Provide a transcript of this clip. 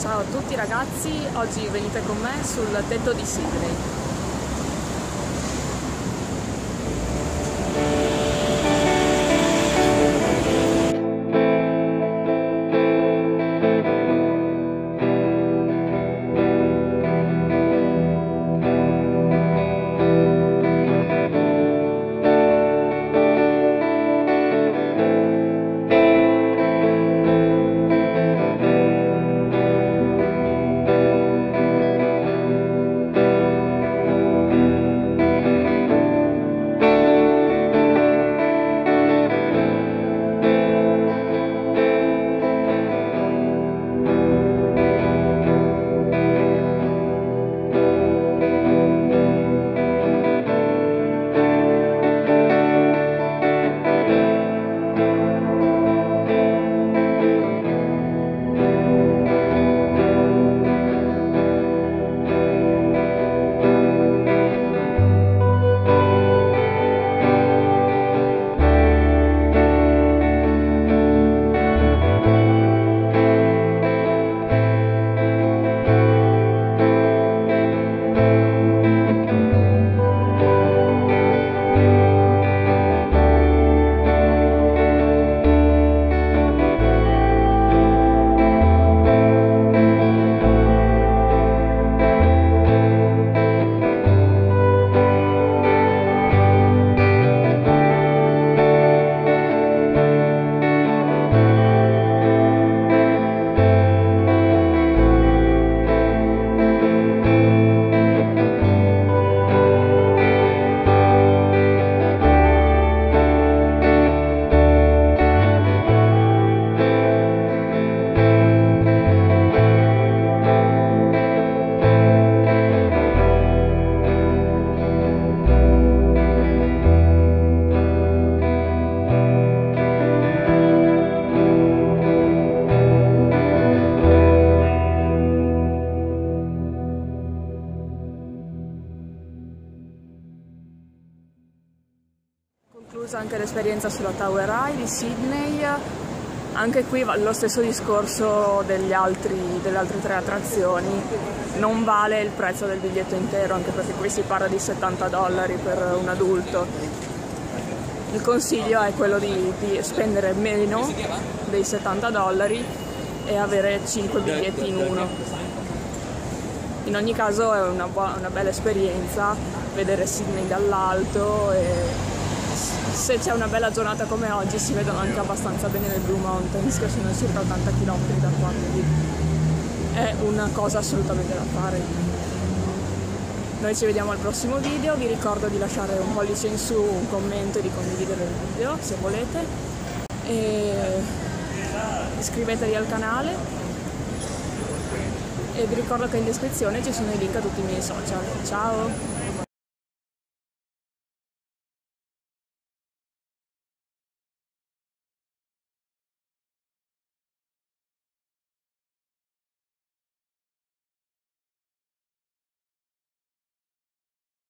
Ciao a tutti ragazzi, oggi venite con me sul tetto di Sydney. Conclusa anche l'esperienza sulla Tower Eye di Sydney, anche qui va lo stesso discorso delle altre tre attrazioni, non vale il prezzo del biglietto intero, anche perché qui si parla di $70 per un adulto. Il consiglio è quello di spendere meno dei $70 e avere 5 biglietti in uno. In ogni caso è una bella esperienza vedere Sydney dall'alto e se c'è una bella giornata come oggi si vedono anche abbastanza bene le Blue Mountains, che sono circa 80 km da qua, quindi è una cosa assolutamente da fare. Noi ci vediamo al prossimo video, vi ricordo di lasciare un pollice in su, un commento e di condividere il video se volete, e iscrivetevi al canale e vi ricordo che in descrizione ci sono i link a tutti i miei social. Ciao!